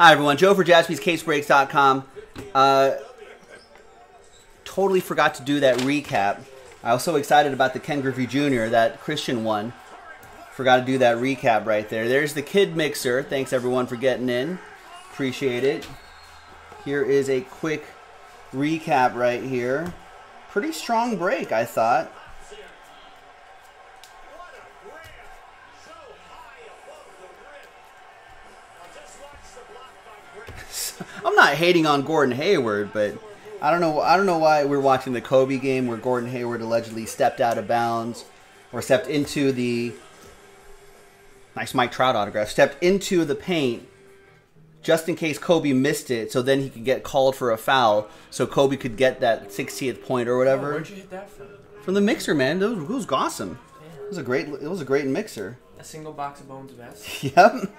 Hi, everyone. Joe for JaspysCaseBreaks.com. Totally forgot to do that recap. I was so excited about the Ken Griffey Jr., that Christian one. Forgot to do that recap right there. There's the kid mixer. Thanks, everyone, for getting in. Appreciate it. Here is a quick recap right here. Pretty strong break, I thought. I'm not hating on Gordon Hayward, but I don't know why we're watching the Kobe game where Gordon Hayward allegedly stepped out of bounds or stepped into the nice Mike Trout autograph, stepped into the paint just in case Kobe missed it, so then he could get called for a foul, so Kobe could get that 60th point or whatever. Oh, where'd you hit that from? From the mixer, man. It was awesome. Yeah. It was a great mixer. A single box of Bones Vest. Yep.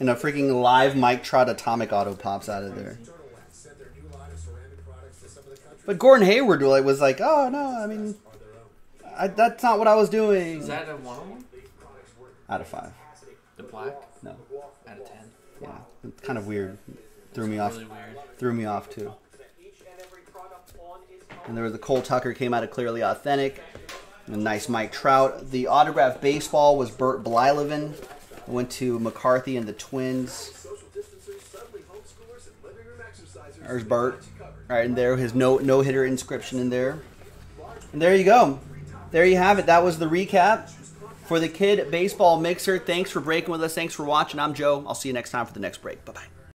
And a freaking live Mike Trout atomic auto pops out of there. But Gordon Hayward was like, oh, no, I mean, that's not what I was doing. Is that a 1-on-1? Out of 5. The black? No. Out of 10? Yeah. It's kind of weird. Threw me off, too. And there was the Cole Tucker came out of Clearly Authentic. And a nice Mike Trout. The autograph baseball was Burt Blylevin. Went to McCarthy and the Twins. There's Burt. All right, and there his no-hitter inscription in there. And there you go. There you have it. That was the recap for the Kid Baseball Mixer. Thanks for breaking with us. Thanks for watching. I'm Joe. I'll see you next time for the next break. Bye-bye.